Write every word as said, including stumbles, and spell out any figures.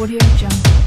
Audio Jungle.